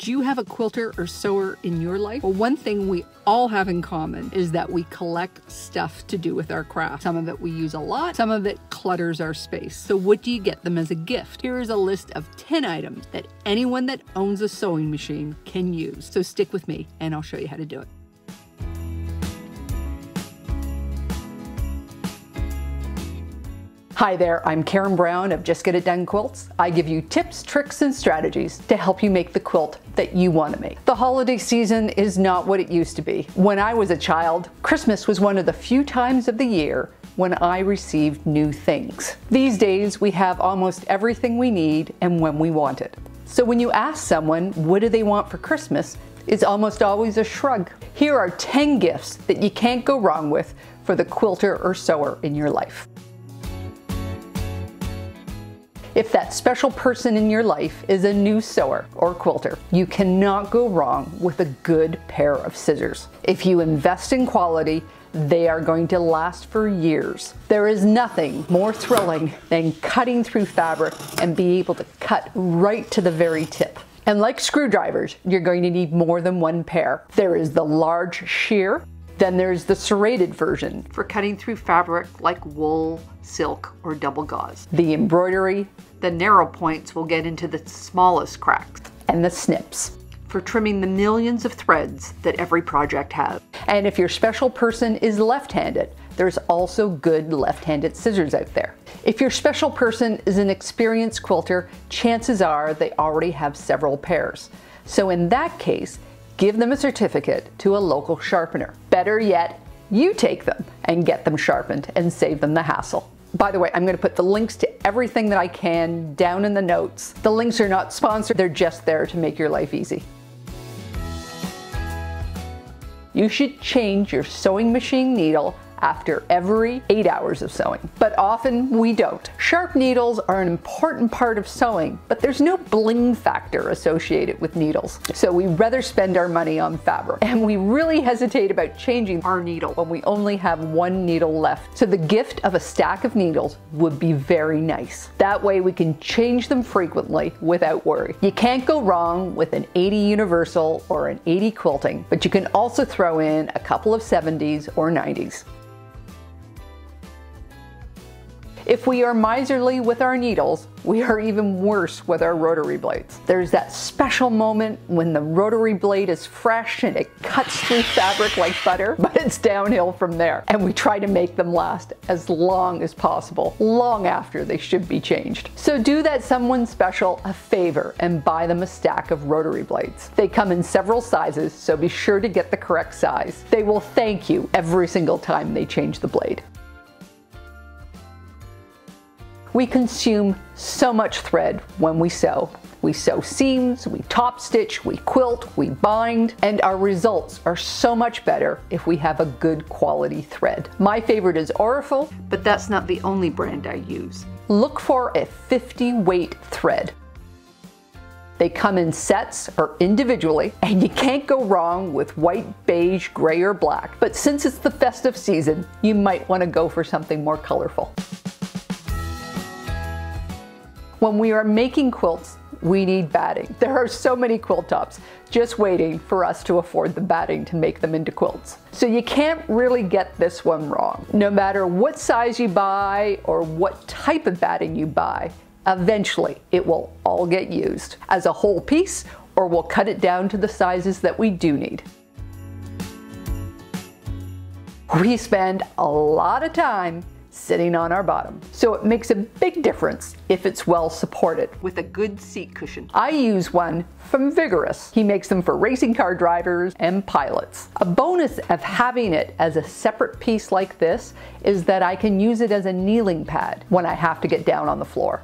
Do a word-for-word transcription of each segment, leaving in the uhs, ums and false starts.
Do you have a quilter or sewer in your life? Well, one thing we all have in common is that we collect stuff to do with our craft. Some of it we use a lot, some of it clutters our space. So what do you get them as a gift? Here is a list of ten items that anyone that owns a sewing machine can use. So stick with me and I'll show you how to do it. Hi there, I'm Karen Brown of Just Get It Done Quilts. I give you tips, tricks, and strategies to help you make the quilt that you want to make. The holiday season is not what it used to be. When I was a child, Christmas was one of the few times of the year when I received new things. These days, we have almost everything we need and when we want it. So when you ask someone, what do they want for Christmas? It's almost always a shrug. Here are ten gifts that you can't go wrong with for the quilter or sewer in your life. If that special person in your life is a new sewer or quilter, you cannot go wrong with a good pair of scissors. If you invest in quality, they are going to last for years. There is nothing more thrilling than cutting through fabric and be able to cut right to the very tip. And like screwdrivers, you're going to need more than one pair. There is the large shear, then there's the serrated version for cutting through fabric like wool, silk, or double gauze. The embroidery, the narrow points will get into the smallest cracks, and the snips for trimming the millions of threads that every project has. And if your special person is left-handed, there's also good left-handed scissors out there. If your special person is an experienced quilter, chances are they already have several pairs. So in that case, give them a certificate to a local sharpener. Better yet, you take them and get them sharpened and save them the hassle. By the way, I'm going to put the links to everything that I can down in the notes. The links are not sponsored, they're just there to make your life easy. You should change your sewing machine needle after every eight hours of sewing, but often we don't. Sharp needles are an important part of sewing, but there's no bling factor associated with needles. So we rather spend our money on fabric, and we really hesitate about changing our needle when we only have one needle left. So the gift of a stack of needles would be very nice. That way we can change them frequently without worry. You can't go wrong with an eighty universal or an eighty quilting, but you can also throw in a couple of seventies or nineties. If we are miserly with our needles, we are even worse with our rotary blades. There's that special moment when the rotary blade is fresh and it cuts through fabric like butter, but it's downhill from there. And we try to make them last as long as possible, long after they should be changed. So do that someone special a favor and buy them a stack of rotary blades. They come in several sizes, so be sure to get the correct size. They will thank you every single time they change the blade. We consume so much thread when we sew. We sew seams, we top stitch, we quilt, we bind, and our results are so much better if we have a good quality thread. My favorite is Aurifil, but that's not the only brand I use. Look for a fifty weight thread. They come in sets or individually, and you can't go wrong with white, beige, gray, or black. But since it's the festive season, you might want to go for something more colorful. When we are making quilts, we need batting. There are so many quilt tops just waiting for us to afford the batting to make them into quilts. So you can't really get this one wrong. No matter what size you buy or what type of batting you buy, eventually it will all get used as a whole piece, or we'll cut it down to the sizes that we do need. We spend a lot of time sitting on our bottom. So it makes a big difference if it's well supported with a good seat cushion. I use one from Vigurus. He makes them for racing car drivers and pilots. A bonus of having it as a separate piece like this is that I can use it as a kneeling pad when I have to get down on the floor.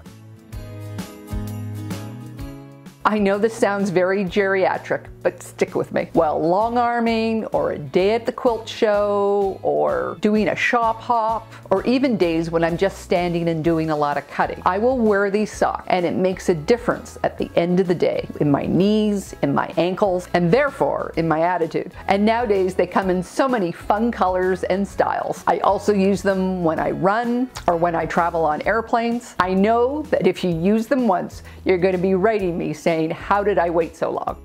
I know this sounds very geriatric, but stick with me. Well, long arming, or a day at the quilt show, or doing a shop hop, or even days when I'm just standing and doing a lot of cutting, I will wear these socks, and it makes a difference at the end of the day in my knees, in my ankles, and therefore in my attitude. And nowadays they come in so many fun colors and styles. I also use them when I run or when I travel on airplanes. I know that if you use them once, you're going to be writing me saying, "How did I wait so long?"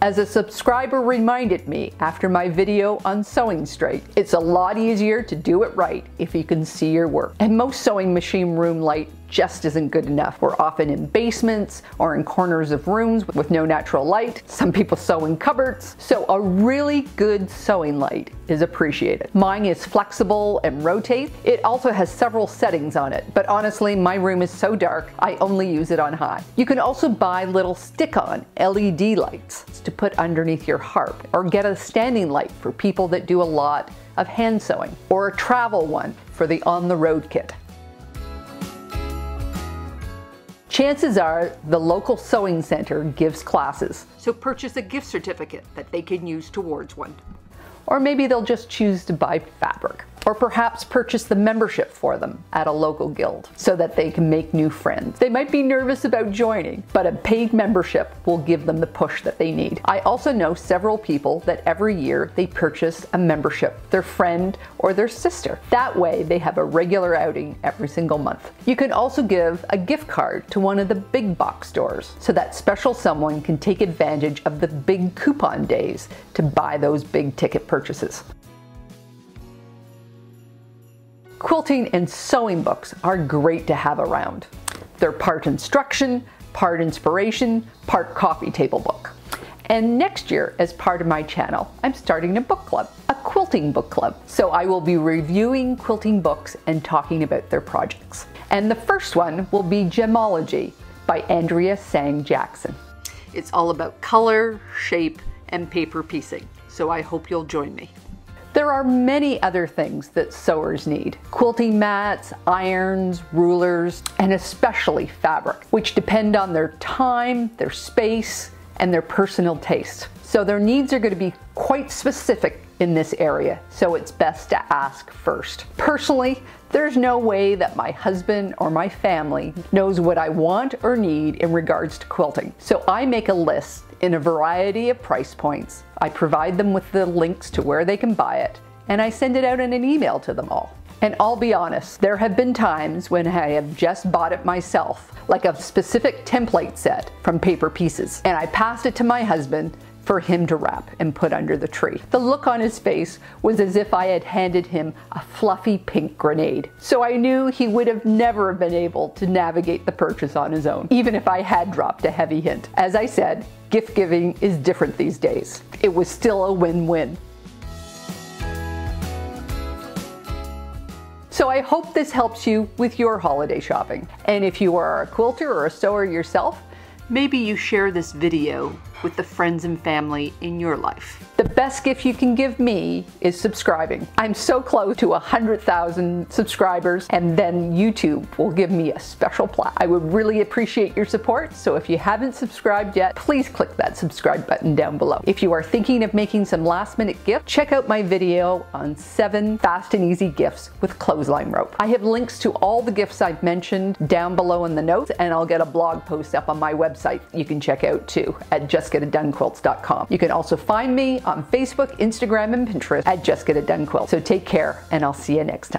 As a subscriber reminded me after my video on sewing straight, it's a lot easier to do it right if you can see your work. And most sewing machine room light just isn't good enough. We're often in basements or in corners of rooms with no natural light. Some people sew in cupboards. So a really good sewing light is appreciated. Mine is flexible and rotates. It also has several settings on it, but honestly, my room is so dark, I only use it on high. You can also buy little stick-on L E D lights to put underneath your harp, or get a standing light for people that do a lot of hand sewing, or a travel one for the on-the-road kit. Chances are the local sewing center gives classes, so purchase a gift certificate that they can use towards one. Or maybe they'll just choose to buy fabric. Or perhaps purchase the membership for them at a local guild so that they can make new friends. They might be nervous about joining, but a paid membership will give them the push that they need. I also know several people that every year they purchase a membership, their friend or their sister. That way they have a regular outing every single month. You can also give a gift card to one of the big box stores so that special someone can take advantage of the big coupon days to buy those big ticket purchases. Quilting and sewing books are great to have around. They're part instruction, part inspiration, part coffee table book. And next year, as part of my channel, I'm starting a book club, a quilting book club. So I will be reviewing quilting books and talking about their projects. And the first one will be Gemology by Andrea Tsang Jackson. It's all about color, shape, and paper piecing. So I hope you'll join me. There are many other things that sewers need. Quilting mats, irons, rulers, and especially fabric, which depend on their time, their space, and their personal taste. So their needs are going to be quite specific in this area, so it's best to ask first. Personally, there's no way that my husband or my family knows what I want or need in regards to quilting. So I make a list in a variety of price points. I provide them with the links to where they can buy it, and I send it out in an email to them all. And I'll be honest, there have been times when I have just bought it myself, like a specific template set from Paper Pieces, and I passed it to my husband for him to wrap and put under the tree. The look on his face was as if I had handed him a fluffy pink grenade. So I knew he would have never been able to navigate the purchase on his own, even if I had dropped a heavy hint. As I said, gift giving is different these days. It was still a win-win. So I hope this helps you with your holiday shopping. And if you are a quilter or a sewer yourself, maybe you share this video with the friends and family in your life. The best gift you can give me is subscribing. I'm so close to one hundred thousand subscribers, and then YouTube will give me a special plaque. I would really appreciate your support, so if you haven't subscribed yet, please click that subscribe button down below. If you are thinking of making some last minute gift, check out my video on seven fast and easy gifts with clothesline rope. I have links to all the gifts I've mentioned down below in the notes, and I'll get a blog post up on my website you can check out too at just get it done quilts dot com. You can also find me on Facebook, Instagram, and Pinterest at Just Get It Done Quilts. So take care, and I'll see you next time.